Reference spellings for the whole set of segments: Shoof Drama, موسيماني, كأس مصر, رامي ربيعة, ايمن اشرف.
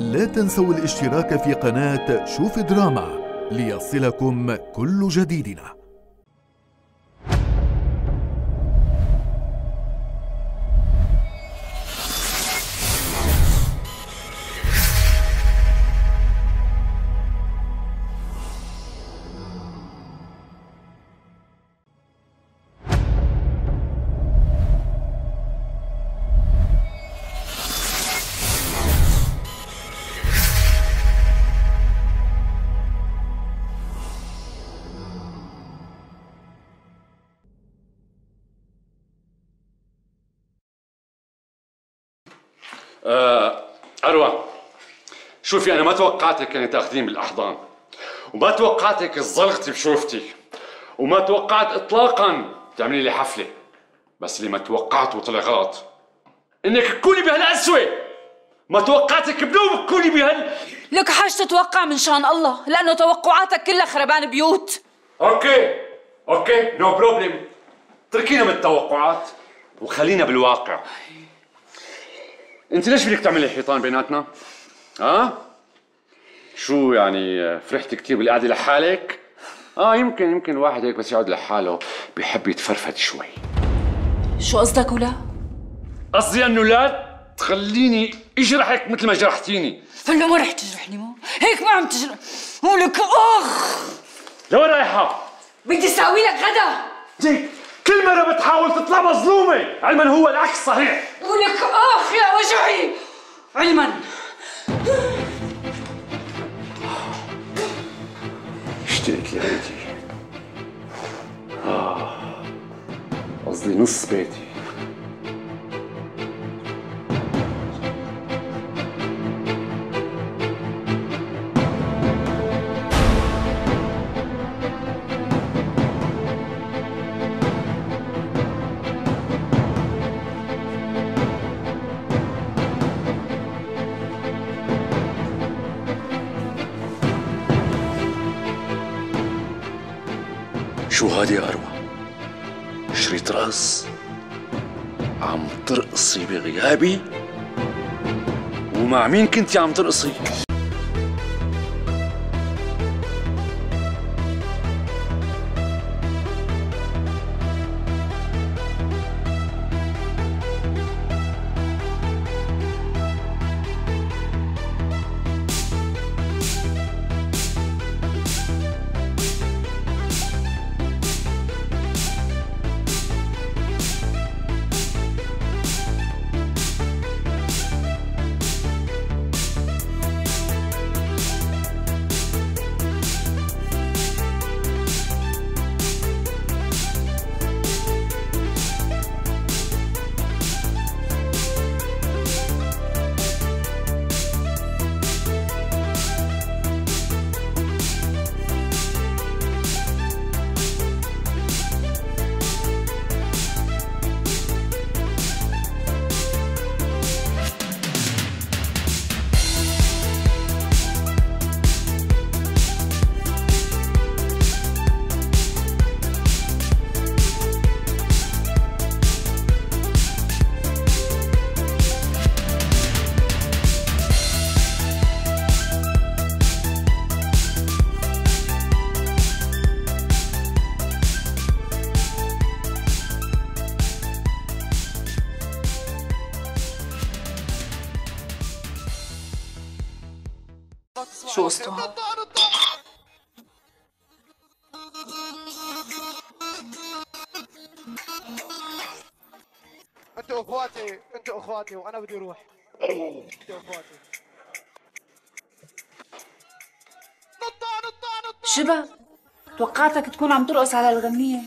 لا تنسوا الاشتراك في قناة شوف دراما ليصلكم كل جديدنا. أروى، شوفي أنا ما توقعتك أني تاخذين بالأحضان، وما توقعتك تزلغتي بشوفتي، وما توقعت إطلاقاً تعملي لي حفلة، بس اللي ما توقعته وطلع غلط إنك تكوني بهالقسوة، ما توقعتك بنومك تكوني بهال لك حاج تتوقع من شان الله، لأنه توقعاتك كلها خربان بيوت. أوكي، نو بروبلم، اتركينا من التوقعات وخلينا بالواقع. انت ليش بدك تعملي حيطان بيناتنا؟ ها؟ شو يعني فرحت كثير بالقعده لحالك؟ يمكن واحد هيك بس يقعد لحاله بحب يتفرفد شوي. شو قصدك ولا؟ قصدي انه لا تخليني اجرحك مثل ما جرحتيني. هلا ما رح تجرحني مو؟ هيك ما عم تجرح ولك اخ. لوين رايحة؟ بدي ساوي لك غدا. ديك. كل مرة بتحاول تطلع مظلومة، علما هو العكس صحيح. ولك اخ يا وجعي، علما. اشتقت لبيتي. قصدي نص بيتي. شو هادي يا أروى؟ شريط راس عم ترقصي بغيابي؟ ومع مين كنتي عم ترقصي؟ شو قصتها؟ انتوا اخواتي وانا بدي اروح. شباب توقعتك تكون عم ترقص على الغنية،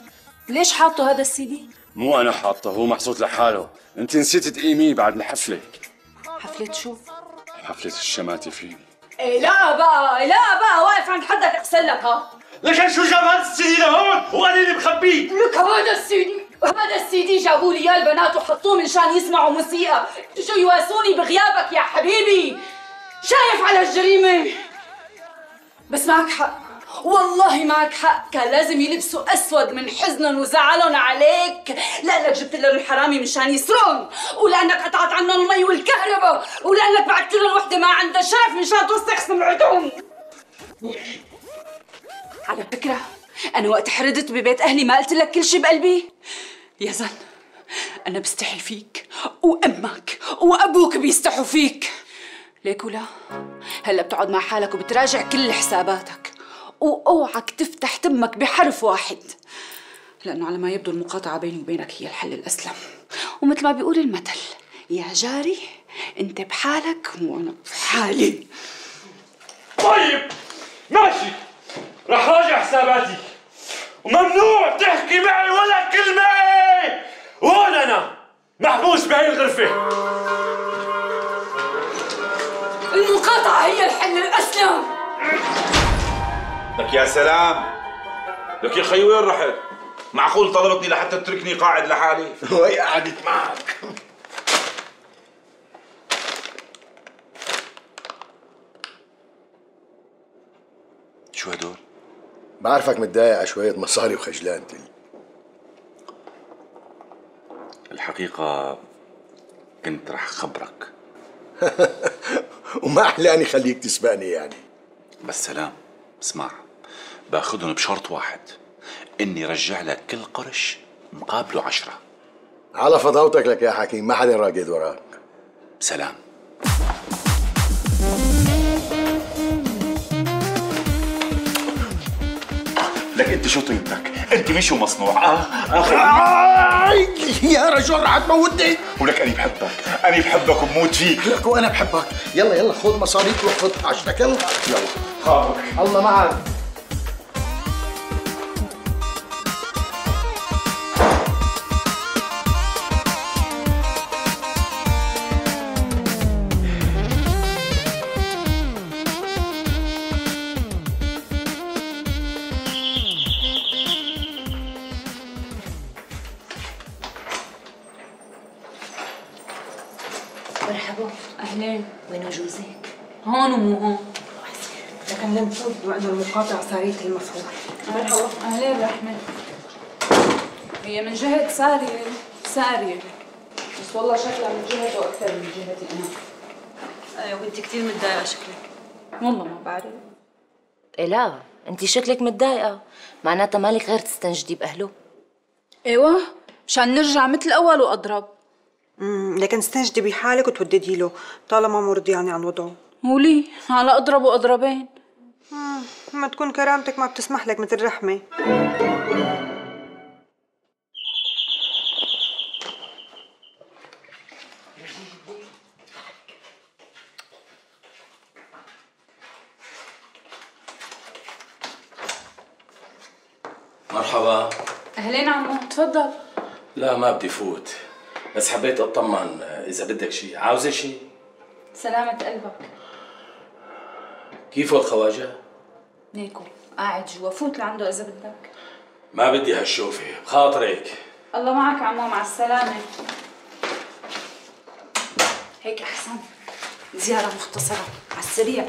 ليش حاطه هذا السي دي؟ مو انا حاطه، هو محطوط لحاله، انت نسيتي تقيميه بعد الحفلة. حفلة شو؟ حفلة الشماتي فيه. لا بقى واقف عند حدك اغسل لك. لكن شو جاب هذا السي دي لهون وقال لي مخبيه؟ لك هذا السي دي جابوا لي اياه البنات وحطوه من شان يسمعوا موسيقى، شو يواسوني بغيابك يا حبيبي، شايف على الجريمه. بس معك حق، والله معك حق، كان لازم يلبسوا اسود من حزنهم وزعلهم عليك، لانك جبت لهم الحرامي من شان يسرقهم، ولانك قطعت عنهم المي والكهرباء، ولانك بعثت لهم العبد ما عنده شرف مش هتوسخ العدوم. على فكرة أنا وقت حردت ببيت أهلي ما قلت لك كل شي بقلبي يا زن. أنا بستحي فيك وأمك وأبوك بيستحوا فيك. ليك ولا هلا بتقعد مع حالك وبتراجع كل حساباتك، وأوعك تفتح تمك بحرف واحد، لأنه على ما يبدو المقاطعة بيني وبينك هي الحل الأسلم. ومثل ما بيقول المثل يا جاري أنت بحالك وأنا بحالي. طيب ماشي، رح راجع حساباتي، وممنوع تحكي معي ولا كلمة، وأنا أنا محبوس بهي الغرفة. المقاطعة هي الحل الأسلم. لك يا سلام، لك يا خيي وين رحت؟ معقول طلبتني لحتى تتركني قاعد لحالي؟ وهي قعدت معك. شو هدول؟ بعرفك متضايق على شوية مصاري وخجلان تلي. الحقيقة كنت رح خبرك. وما أحلاني خليك تسبقني يعني. بس سلام اسمع، باخذهم بشرط واحد، إني رجع لك كل قرش مقابله 10. على فضاوتك لك يا حكيم، ما حدا راقد وراك. سلام. لك انت شو طيبتك؟ انت مشو مصنوع. يا رجل رح تموتني. ولك انا بحبك، انا بحبك وبموت فيك. لك وانا بحبك. يلا يلا خذ مصاريك وخذ عشتك. يلا يلا خابك. الله معك. هون ومو هون. لكن لم تفوت وقت المقاطعة صارت المفروض. مرحبا. أهلين رحمة. هي من جهة سارية سارية، بس والله شكلها من جهة وأكثر من جهتي أنا. أيوة وأنت كثير متضايقة شكلك. والله ما بعرف. إيه لا، أنت شكلك متضايقة، معناتها مالك غير تستنجدي بأهله. أيوة، مشان نرجع مثل الأول وأضرب. لكن استنجدي بحالك وتوددي له، طالما مو رضي يعني عن وضعه. ولي على اضرب واضربين. ما تكون كرامتك ما بتسمح لك مثل رحمه. مرحبا. اهلين عمو، تفضل. لا ما بدي فوت، بس حبيت اطمن اذا بدك شيء. عاوزه شيء؟ سلامة قلبك. كيفه الخواجة؟ نيكو قاعد جوا، فوت لعنده إذا بدك. ما بدي هالشوفة، بخاطرك. الله معك عمو، مع السلامة. هيك أحسن، زيارة مختصرة على السريع،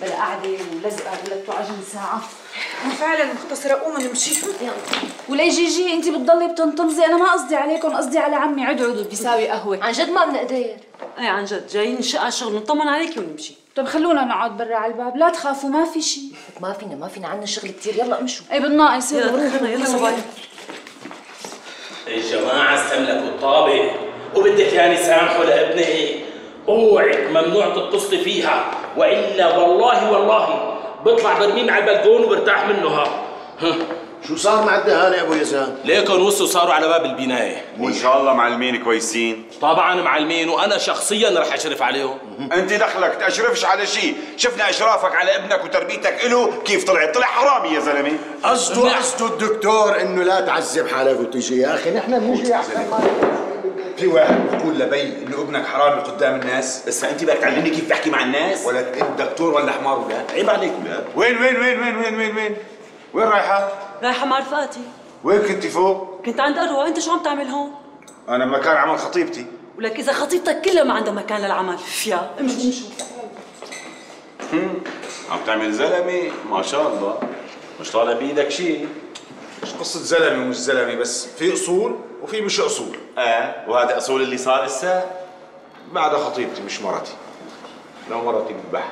بلا قعدة ولزقة ولا توعجن ساعة. فعلا مختصرة، قوم نمشي. ولي جيجي أنت بتضلي بتنطمزي، أنا ما قصدي عليكم، قصدي على عمي عدعدو بيساوي قهوة. عن جد ما بنقدر. ايه عن جد، جايين نشقى شغل نطمن عليكي ونمشي. طيب خلونا نقعد برا على الباب، لا تخافوا ما في شيء. ما فينا عندنا شغل كثير، يلا امشوا. ايه بالناقص، يلا يلا. الجماعة استملكوا الطابة، وبدك يعني سامحوا لابني. اوعك ممنوع تتصلي فيها، والا والله والله بطلع برميم على البلكون وبرتاح منه. ها شو صار مع الدهانة يا ابو يزن؟ ليكن وصلوا صاروا على باب البناية، وان شاء الله معلمين كويسين. طبعا معلمين، وانا شخصيا رح اشرف عليهم. انت دخلك تاشرفش على شيء، شفنا اشرافك على ابنك وتربيتك له كيف طلعت، طلع حرامي يا زلمه. قصده الدكتور انه لا تعذب حالك وتجي. يا اخي نحن بنجي احسن. في واحد بيقول لبي انه ابنك حرامي قدام الناس، بس انت بدك تعلمني كيف بحكي مع الناس؟ ولا انت دكتور ولا حمار ولا؟ عيب عليك. ولا وين وين وين وين وين وين وين وين رايحه؟ رايحة مع رفقاتي. وين كنتي فوق؟ كنت عند أروى، أنت شو عم تعمل هون؟ أنا بمكان عمل خطيبتي. ولك إذا خطيبتك كلها ما عندها مكان للعمل، فيا امشي امشي. عم تعمل زلمة ما شاء الله، مش طالع بإيدك شيء. مش قصة زلمة ومش زلمة، بس في أصول وفي مش أصول. وهذا أصول اللي صار هسه بعدها خطيبتي مش مرتي. نورت البحر.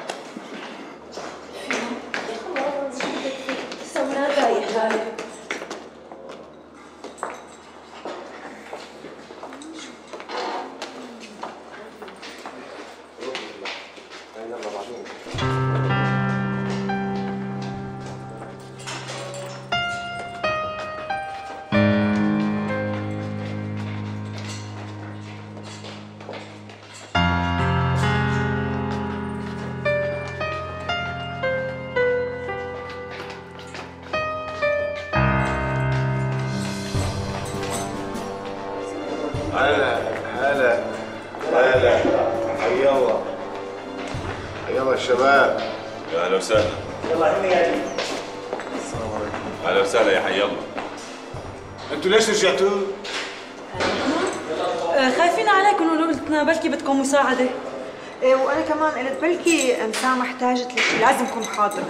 أنا محتاجة لشي، لازم أكون حاضر.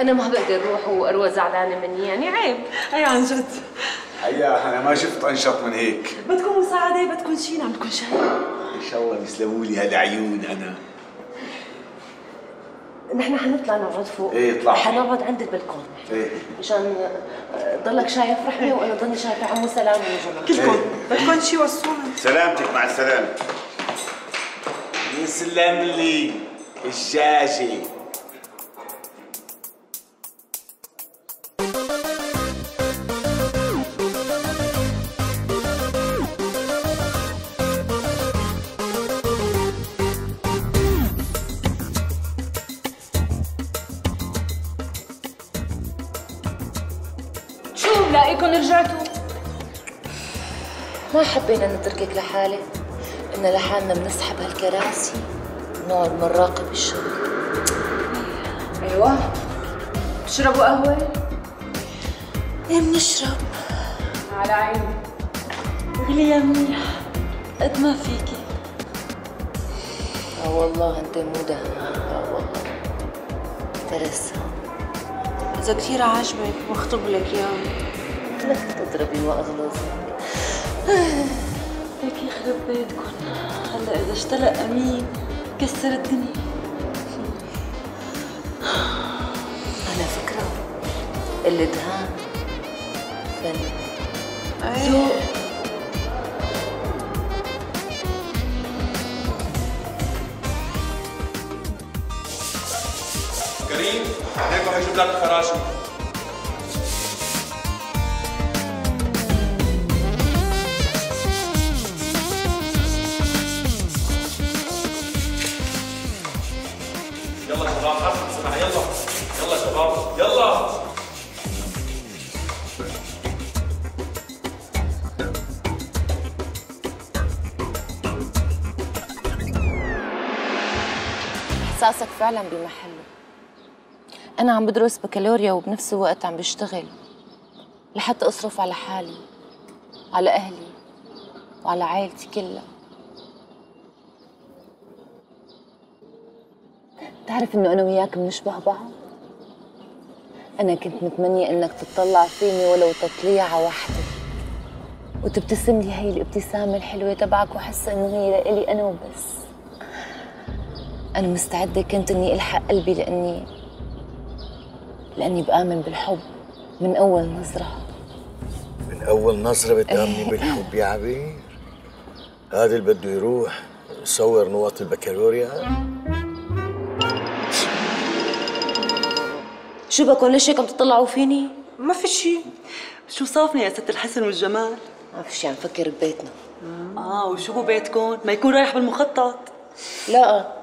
أنا ما بقدر أروح وأروى زعلانة مني، يعني عيب. أي عن جد. حقيقة أنا ما شفت أنشط من هيك. بدكم مساعدة، بدكم شي، نعم بدكم شي. إن شاء الله بيسلموا لي هالعيون أنا. نحن حنطلع نقعد فوق. إيه اطلع. حنقعد عند البلكون. إيه. مشان ضلك شايف رحمة وأنا ضلني شايفة عمو سلام وجمال. كلكم بدكم شي وصونا. سلامتك مع السلامة. يسلم لي. الشاشة شو بلاقيكم رجعتوا؟ ما حبينا نتركك لحالك، إننا لحالنا بنسحب هالكراسي نقعد بنراقب الشغل. ايوه بتشربوا قهوة؟ ايه بنشرب. على عيني. اغليها منيح قد ما فيكي. اه والله انت مو دهنة. اه والله انت رسام. إذا كثير عاجبك بخطب لك اياها. لك تضربي واغلظك. لك يخرب بيتكم. هلا إذا اشتلق أمين كسر الدنيا. على فكرة الإدهان فن. أيوه كريم هيك حيجيب لك الفراشة. إحساسك فعلا بمحله. أنا عم بدرس بكالوريا وبنفس الوقت عم بشتغل لحتى أصرف على حالي، على أهلي وعلى عائلتي كلها. بتعرف إنه أنا وياك بنشبه بعض؟ أنا كنت متمنية إنك تطلع فيني ولو تطليعة واحدة وتبتسم لي هي الابتسامة الحلوة تبعك وحس إنه هي لإلي أنا وبس. أنا مستعدة كنت إني ألحق قلبي لأني بآمن بالحب من أول نظرة. من أول نظرة بتآمني بالحب يا عبير؟ هذا اللي بده يروح يصور نواة البكالوريا. شو بكم ليش هيك عم تطلعوا فيني؟ ما في شيء. شو صافني يا ست الحسن والجمال؟ ما في شيء عم فكر ببيتنا. وشو هو بيتكم؟ ما يكون رايح بالمخطط. لا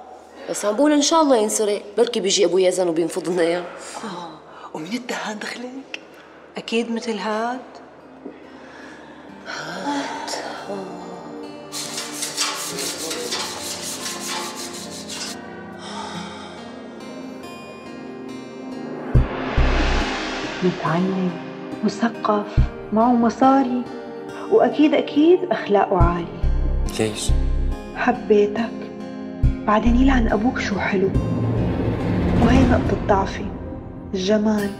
بس عم بقول ان شاء الله ينسرق، بركي بيجي ابو يزن وبينفض لنا اياه. ومن الدهان دخلك؟ اكيد مثل هاد. هاد متعلم مثقف معه مصاري واكيد اكيد اخلاقه عاليه. ليش؟ حبيتك. بعدين يلعن أبوك شو حلو، وهي نقطة ضعفي الجمال.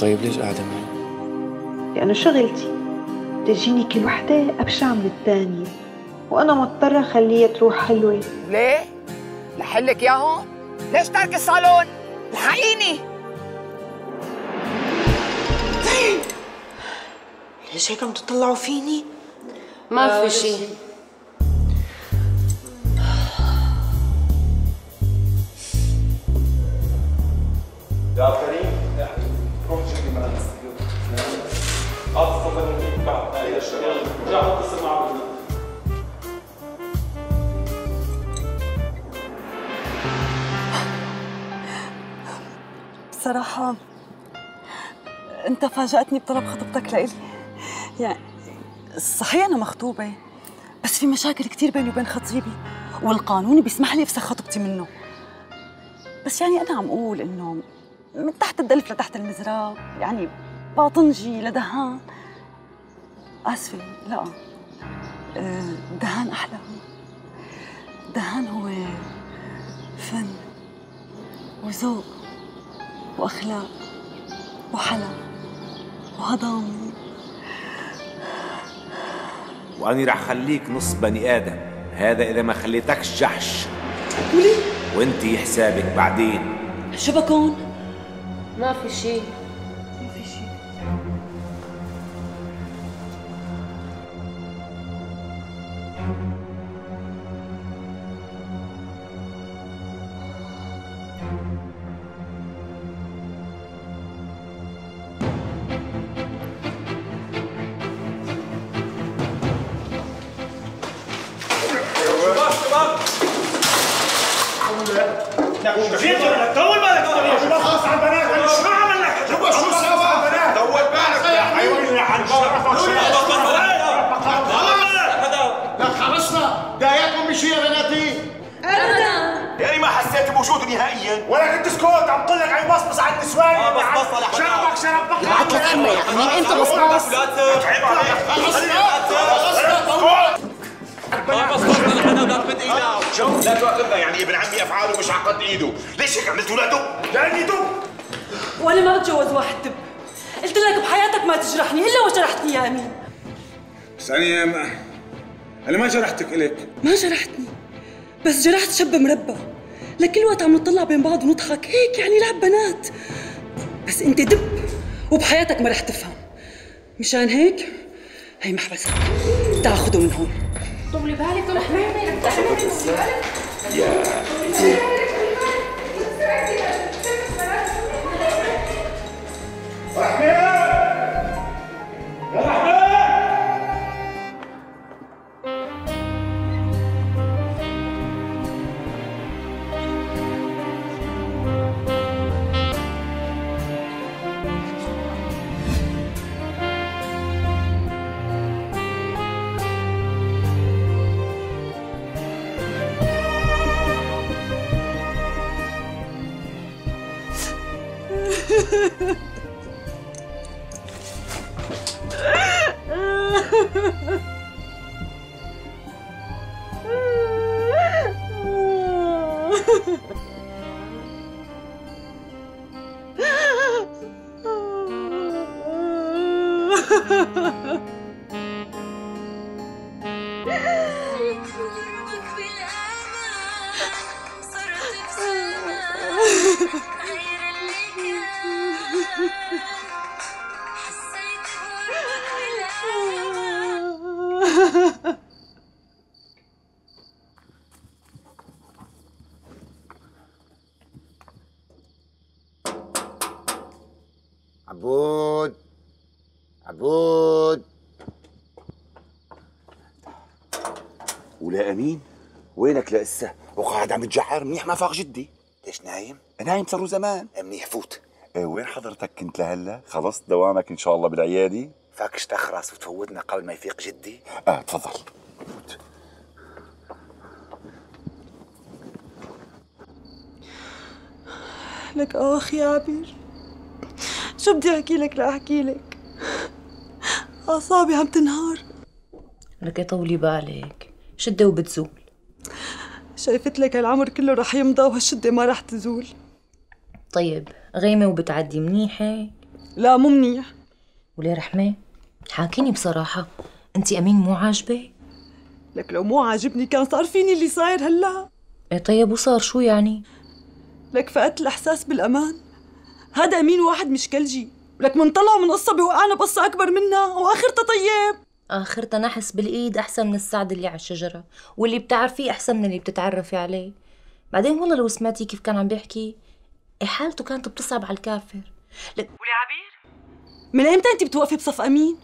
طيب ليش قاعدة معي؟ لأنه شغلتي بتجيني كل وحدة أبشع من الثانية وأنا مضطرة أخليها تروح حلوة. ليه؟ لحلك ياهم؟ ليش تارك الصالون؟ الحقيني. ليش هيك عم تطلعوا فيني؟ ما في شيء. يا كريم روح شوفي معنا خلص تفضل نجيب بعد هي الشغل رجع اتصل معه. بصراحة أنت فاجأتني بطلب خطبتك لإلي. يعني صحيح أنا مخطوبة بس في مشاكل كتير بيني وبين خطيبي والقانون بيسمح لي أفسخ خطبتي منه. بس يعني أنا عم أقول إنه من تحت الدلف لتحت المزراب، يعني باطنجي لدهان. آسفة، لا دهان أحلى. دهان هو فن وذوق وأخلاق وحلا وهضم، وأني رح خليك نص بني آدم. هذا إذا ما خليتكش جحش ولي وأنتي حسابك بعدين. شو بكون؟ ما في شيء. بس جرحت شب مربى، لكل وقت عم نطلع بين بعض ونضحك هيك يعني لعب بنات. بس انت دب وبحياتك ما رح تفهم، مشان هيك هي محبسك، تعا خده من هون. طولي بالك طول حمامك يا رحمة. لسه وقاعد عم تجحر منيح ما فاق جدي. ليش نايم؟ نايم صاروا زمان. منيح فوت. وين حضرتك كنت لهلا؟ خلصت دوامك ان شاء الله بالعيادي؟ فاكش تخرس وتفوتنا قبل ما يفيق جدي؟ تفضل. لك اخ يا عبير، شو بدي احكي لك؟ لا احكي لك، اعصابي عم تنهار. لك طولي بالك، شده وبتزول. شايفت لك هالعمر كله رح يمضى وهالشدة ما رح تزول. طيب غيمة وبتعدي منيحة؟ لا مو منيح. وليه رحمة؟ حاكيني بصراحة، أنت أمين مو عاجبة؟ لك لو مو عاجبني كان صار فيني اللي صاير هلا. طيب وصار شو يعني؟ لك فقدت الاحساس بالامان. هذا امين واحد مش كلجي، لك منطلعوا من قصه بيوقعنا بقصه اكبر منها واخرتها طيب. اخرتها نحس بالايد احسن من السعد اللي على الشجره، واللي بتعرفيه احسن من اللي بتتعرفي عليه. بعدين والله لو سمعتي كيف كان عم بيحكي، حالته كانت بتصعب على الكافر. لك والعبير؟ من ايمتى انت بتوقفي بصف امين؟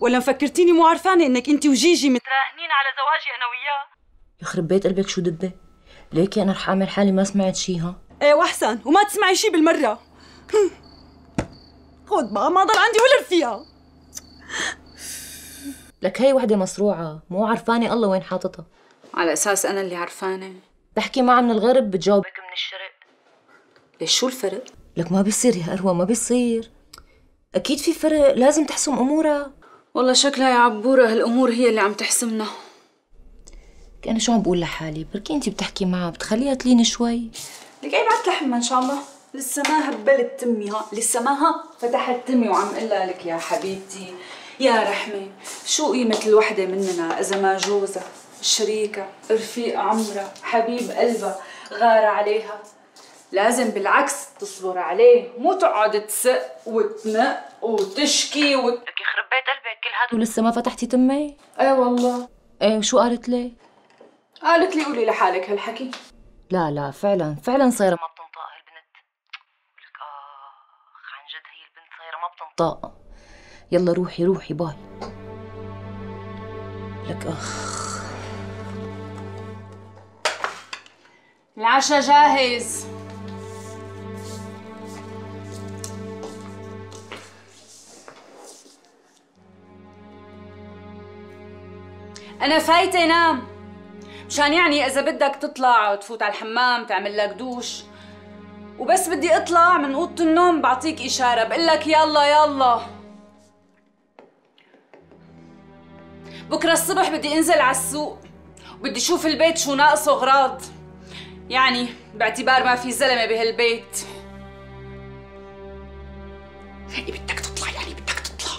ولا مفكرتيني مو عرفانه انك انت وجيجي متراهنين على زواجي انا وياه؟ يخرب بيت قلبك شو دبه؟ ليكي انا رح اعمل حالي ما سمعت شي. ها؟ ايه واحسن، وما تسمعي شي بالمره. خذ بقى، ما ضل عندي ولا رفيقه. لك هي وحده مصروعه، مو عرفانه الله وين حاططها. على اساس انا اللي عرفانه؟ بحكي معها من الغرب بتجاوبك من الشرق. ليش شو الفرق؟ لك ما بيصير يا اروى، ما بيصير. اكيد في فرق، لازم تحسم امورها. والله شكلها يا عبوره هالامور هي اللي عم تحسمنا. لك انا شو عم بقول لحالي؟ بركي انت بتحكي معها بتخليها تلين شوي. لك اي بعت لحمها ان شاء الله، لسه ما هبلت تمي. ها لسه ما فتحت تمي وعم قلها لك يا حبيبتي يا رحمه، شو قيمه الوحده مننا اذا ما جوزها، شريكه، رفيقه عمرها، حبيب قلبها، غاره عليها. لازم بالعكس تصبر عليه، مو تقعد تسق وتنق وتشكي لك يخرب بيت قلبك كل هذا ولسه ما فتحتي تمي؟ ايه والله. ايه وشو قالت لي؟ قالت لي قولي لحالك هالحكي. لا لا فعلا فعلا صايره ما بتنطق هالبنت. لك اخ عن جد هي البنت صايره ما بتنطق. يلا روحي روحي باي. لك اخ العشاء جاهز. انا فايته نام مشان يعني اذا بدك تطلع وتفوت على الحمام تعمل لك دوش، وبس بدي اطلع من اوضه النوم بعطيك اشاره بقول لك يلا يلا. بكره الصبح بدي انزل على السوق وبدي شوف البيت شو ناقصه اغراض، يعني باعتبار ما في زلمه بهالبيت. بدك تطلع يعني بدك تطلع.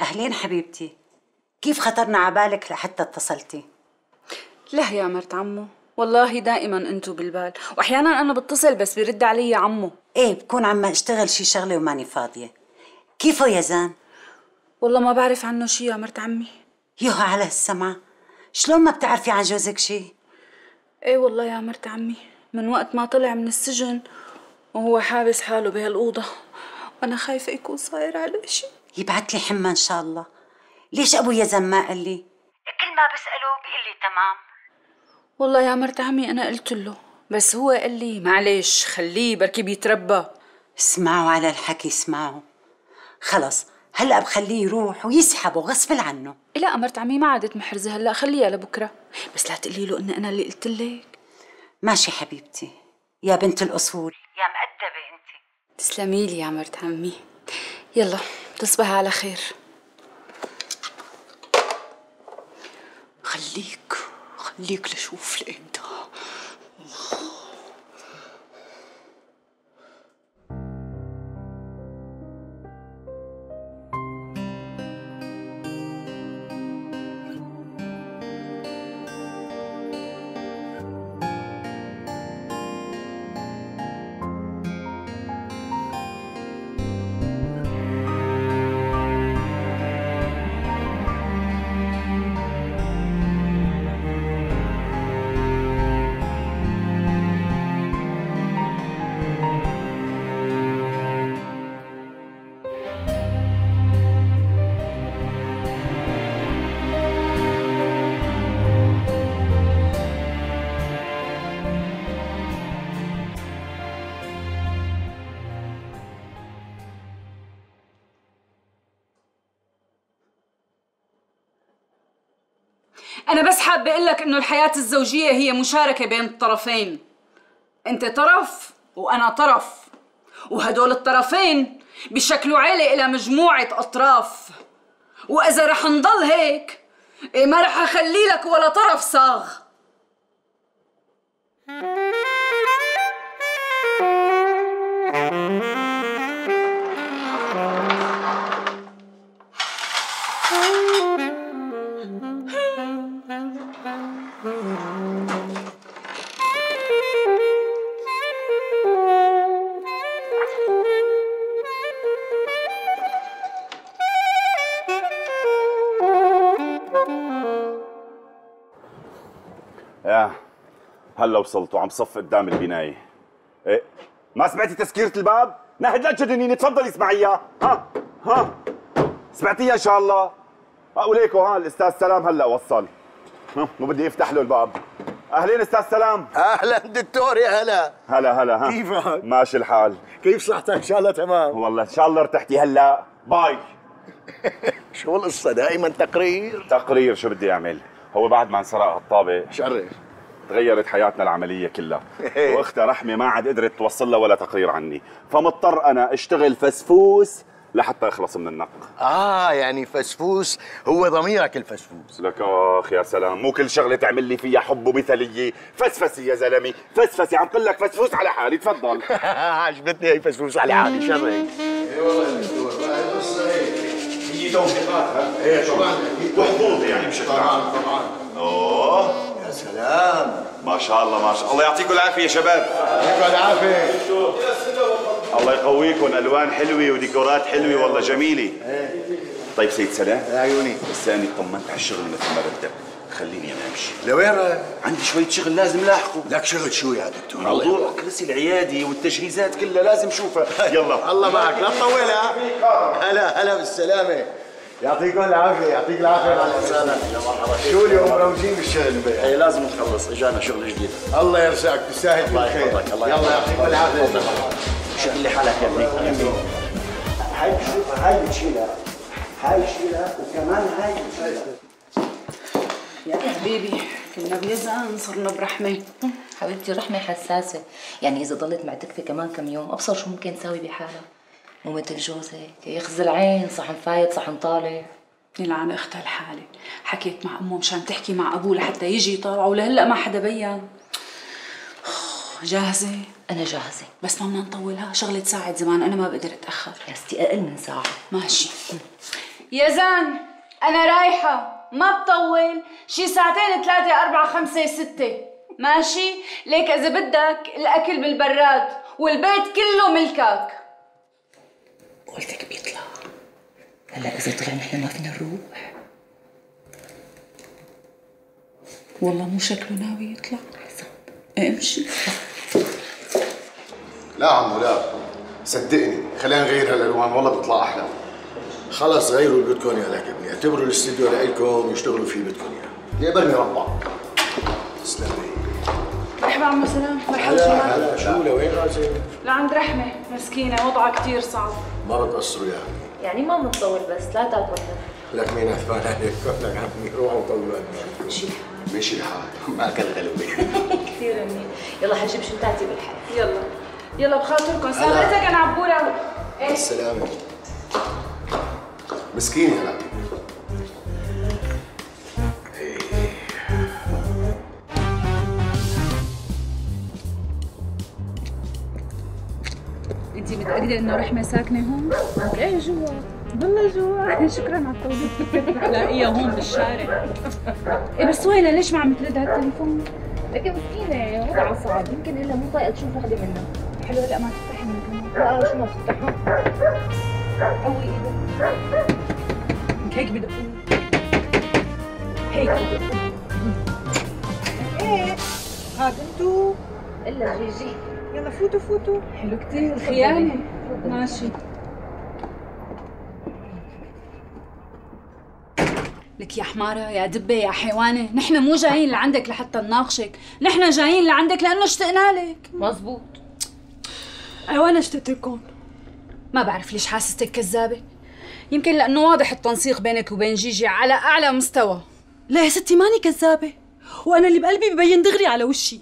أهلين حبيبتي، كيف خطرنا عبالك لحتى اتصلتي؟ لا يا مرت عمو، والله دائما انتو بالبال، واحيانا انا بتصل بس بيرد علي عمو. ايه بكون عم اشتغل شي شغله وماني فاضيه. كيفه يا زان؟ والله ما بعرف عنه شي يا مرت عمي. يوه على السمعة، شلون ما بتعرفي عن جوزك شي؟ ايه والله يا مرت عمي، من وقت ما طلع من السجن وهو حابس حاله بهالأوضة، وانا خايفة يكون صاير عليه شي. يبعت لي حمى ان شاء الله. ليش ابو يزن ما قال لي؟ كل ما بساله بيقول لي تمام. والله يا مرت عمي انا قلت له، بس هو قال لي معلش خليه بركي بيتربى. اسمعوا على الحكي اسمعوا. خلص هلا بخليه يروح ويسحبه غصب عنه. لا مرت عمي ما عادت محرزه هلا، خليها لبكره، بس لا تقولي له اني انا اللي قلت لك. ماشي حبيبتي يا بنت الاصول يا مؤدبه انت. تسلمي لي يا مرت عمي. يلا تصبح على خير. خليك خليك لشوف لامتى. انا بس حابه اقول لك انه الحياه الزوجيه هي مشاركه بين الطرفين. انت طرف وانا طرف، وهدول الطرفين بشكلوا عيله الى مجموعه اطراف، واذا رح نضل هيك ما رح اخلي لك ولا طرف صاغ. هلا وصلتوا، عم صف قدام البنايه. إيه؟ ما سمعتي تسكيرة الباب؟ ناحية الجنينة، تفضلي اسمعيها. ها سمعتيها ان شاء الله؟ وليكو ها الاستاذ سلام هلا وصل. مو بدي افتح له الباب. اهلين استاذ سلام. اهلا دكتور، يا هلا هلا هلا. ها كيفك؟ ماشي الحال. كيف صحتك؟ ان شاء الله تمام. والله ان شاء الله ارتحتي هلا. باي. شو القصة دائما تقرير؟ تقرير شو بدي اعمل؟ هو بعد ما انسرق هالطابة شرف تغيرت حياتنا العملية كلها، واختها رحمة ما عاد قدرت توصل لها ولا تقرير عني، فمضطر أنا أشتغل فسفوس لحتى أخلص من النق. يعني فسفوس هو ضميرك الفسفوس. لك آخ يا سلام، مو كل شغلة تعمل لي فيها حب ومثلية. فسفسي يا زلمي، فسفسي، عم قل لك فسفوس على حالي. تفضل. عجبتني هي فسفوس على حالي. شرف. إي والله يا دكتور، القصة هيك هي توثيقاتها. إيه شو عندك؟ وحظوظ يعني بشكل عام. طبعا. أوه سلام، ما شاء الله ما شاء الله. الله يعطيكم العافيه يا شباب. يعطيكم العافيه. الله يقويكم، الوان حلوه وديكورات حلوه والله جميله. طيب سيد سلام، يا عيوني بس انا طمنت على الشغل مثل ما بدك، خليني انا امشي. لوين رايح؟ عندي شويه شغل لازم لاحقه. لك شغل شو يا دكتور؟ موضوع كرسي العيادي والتجهيزات كلها لازم شوفها. يلا الله معك، لا تطولها. هلا هلا بالسلامه، يعطيكم العافيه. يعطيك العافيه. اهلا وسهلا. شو اليوم مروجين بالشغل؟ اي لازم نخلص، اجانا شغل جديد. الله يرزقك، تستاهل كل خير. الله يحفظك. الله يعطيك العافيه. شغل لي حالك يا ابني. هاي شوفها، هاي بتشيلها، هاي بتشيلها، وكمان هاي بتشيلها. يا حبيبي كنا بنزعل صرنا برحمه. حبيبتي الرحمه حساسه، يعني اذا ضلت معتكفه كمان كم يوم ابصر شو ممكن تساوي بحالها. مو مثل جوزك يخزي العين، صحن فايت صحن طالع. يلعن اختها الحالة، حكيت مع امه مشان تحكي مع ابوه لحتى يجي يطالعه، ولهلا ما حدا بين. جاهزة؟ أنا جاهزة، بس ما بدنا نطولها، شغلة ساعة زمان أنا ما بقدر أتأخر. يا ستي أقل من ساعة. ماشي. يا زان أنا رايحة، ما بطول، شي ساعتين ثلاثة أربعة خمسة ستة، ماشي؟ ليك إذا بدك الأكل بالبراد والبيت كله ملكك. قلتك بيطلع. هلا اذا طلع نحن ما فينا نروح. والله مو شكله ناوي يطلع. حسن امشي. لا عمو لا، صدقني خلينا نغير هالالوان، والله بيطلع احلى. خلص غيروا اللي بدكم اياه لك ابني، اعتبروا الاستديو لإلكم واشتغلوا فيه بدكم اياه. يا برمي ربع. تسلمي. مرحبا عمو سلام، مرحبا جمال. هلا شو لوين راجع؟ لعند رحمة، مسكينة وضعها كثير صعب. ما بتقصروا يا عمي، يعني ما بنطول بس لا تعطوا. لك مين اثبان عليك، لك عمي روحوا طولوا. مشي الحال. مشي الحال، ما كان غلبي. كثير منيح، يلا حجيب شنطتي بالحال. يلا يلا بخاطركم، سلامتك انا عبوره. ايه السلامة. مسكينة هلا. انتي متأكدة انه رحمة ساكنة هون؟ ايه جوا، والله جوا. شكرا على التوضيح. بتلاقيها هون بالشارع. ايه بس وينها؟ ليش ما عم ترد على التليفون؟ لكن مسكينة وضعها صعب، يمكن الا مو طايقة تشوف وحدة منها. حلو هلا ما تفتحي من كمان. لا شو ما تفتحي؟ قوي ايدك. هيك بدقوني. هيك بدقوني. ايه هاد انتو؟ الا جيجي. يلا فوتوا فوتوا. حلو كتير، خيانة. ماشي. لك يا حمارة يا دبة يا حيوانة، نحن مو جايين لعندك لحتى نناقشك، نحن جايين لعندك لأنه اشتقنا لك. مظبوط. أيوة أنا اشتقت لكم. ما بعرف ليش حاسستك كذابة، يمكن لأنه واضح التنسيق بينك وبين جيجي على أعلى مستوى. لا يا ستي ماني كذابة، وأنا اللي بقلبي ببين دغري على وشي،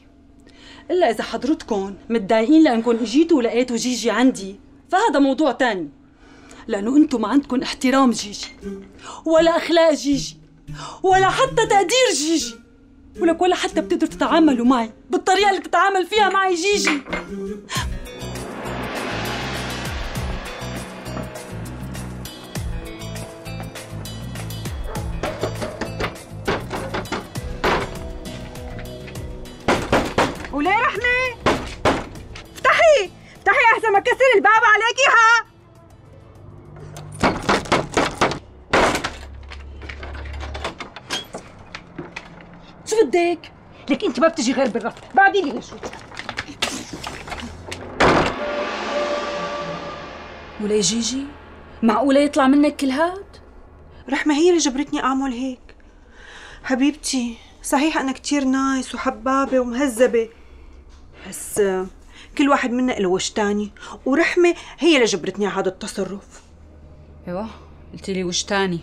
إلا إذا حضرتكم متضايقين لأنكم إجيتوا ولقيتوا جيجي عندي فهذا موضوع تاني، لأنه أنتم ما عندكم احترام جيجي، ولا أخلاق جيجي، ولا حتى تقدير جيجي، ولك ولا حتى بتقدروا تتعاملوا معي بالطريقة اللي بتتعامل فيها معي جيجي. وليه رحمة؟ افتحي افتحي احسن ما كسر الباب عليكي. ها شو بدك؟ لك انت ما بتجي غير بالرفض، بعدي لي شو. وليه جيجي؟ معقولة يطلع منك كل هاد؟ رحمة هي اللي جبرتني اعمل هيك. حبيبتي صحيح انا كتير نايس وحبابة ومهذبة، بس كل واحد منا له وش تاني، ورحمة هي اللي جبرتني على هذا التصرف. ايوه قلتي لي وش تاني.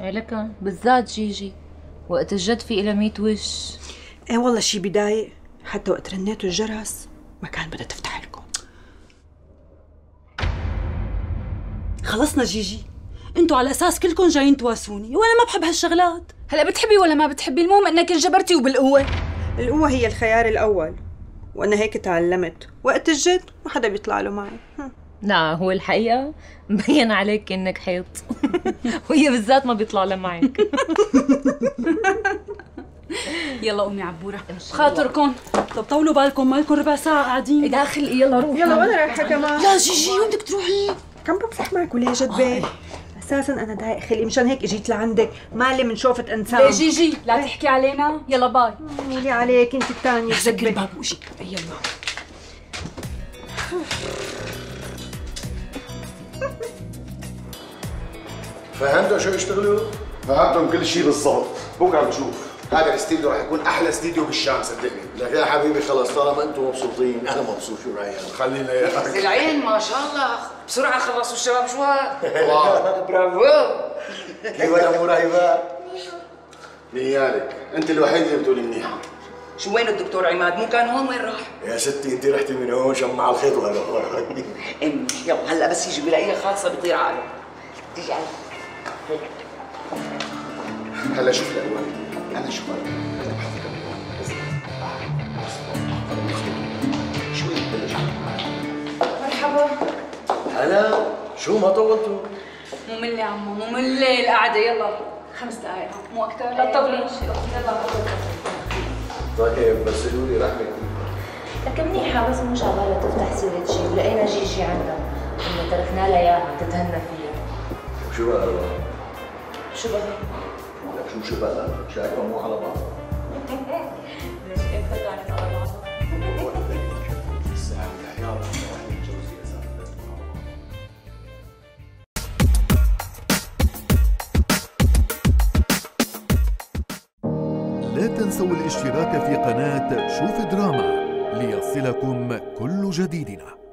لك بالذات جيجي وقت الجد في إلى 100 وش. ايه والله شي بضايق، حتى وقت رنيتوا الجرس ما كان بدها تفتح لكم. خلصنا جيجي، انتوا على اساس كلكم جايين تواسوني، وانا ما بحب هالشغلات. هلا بتحبي ولا ما بتحبي المهم انك انجبرتي وبالقوة. القوة هي الخيار الأول، وأنا هيك تعلمت، وقت الجد ما حدا بيطلع له معي. لا هو الحقيقة مبين عليك إنك حيط وهي بالذات ما بيطلع لها معك. يلا قومي عبورة خاطركم. طب طولوا بالكم، مالكم ربع ساعة قاعدين داخل. يلا روحي، يلا وأنا رايحة كمان. لا جيجي وين بدك تروحي؟ كم بمزح معك وليه جد بيه؟ اساسا انا ضايق خلقي، مشان هيك اجيت لعندك، مالي من شوفة انسان. ليه جيجي لا تحكي علينا، يلا باي. ولي عليك انت الثانية جد بيه. يلا فهمتوا شو يشتغلوا؟ فهمتهم كل شيء بالضبط، بكره بنشوف. هذا الاستديو راح يكون احلى استديو بالشام صدقني. لك يا حبيبي خلص طالما انتم مبسوطين انا مبسوط. شو رايك؟ خلينا يا اخي العين ما شاء الله بسرعه خلصوا الشباب. شو هذا؟ برافو. كيف الامور هيفاء؟ نيالك انت الوحيد اللي بتقولي منيحه. شو وين الدكتور عماد؟ مو كان هون، وين راح؟ يا ستي انت رحتي من هون شمع الخيط وهلا وراك. يلا هلا بس يجي بلاقيها خالصه بيطير عقله. تيجي علي هلا. شوف الالوان انا شو رايك؟ انا بحط لك الالوان بس شوي ببلش. مرحبا. هلا شو ما طولتوا؟ مملة عمو مملة القعدة. يلا 5 دقايق مو أكثر. لا تطولي. يلا طيب بس قولوا لي رحمة لك منيحة بس مش على بالها تفتح سيرة شيء، ولقينا جيجي عندها لما تركنا لها إياها تتهنى فيها. شو بقى الألوان؟ شو بقى؟ لك شو بقى؟ شايفة مو على بعض. ليش كيف خدعت على بعض؟ لسه عندي حياة وحدي جوزي يا زلمة. لا تنسوا الاشتراك في قناة شوف دراما ليصلكم كل جديدنا.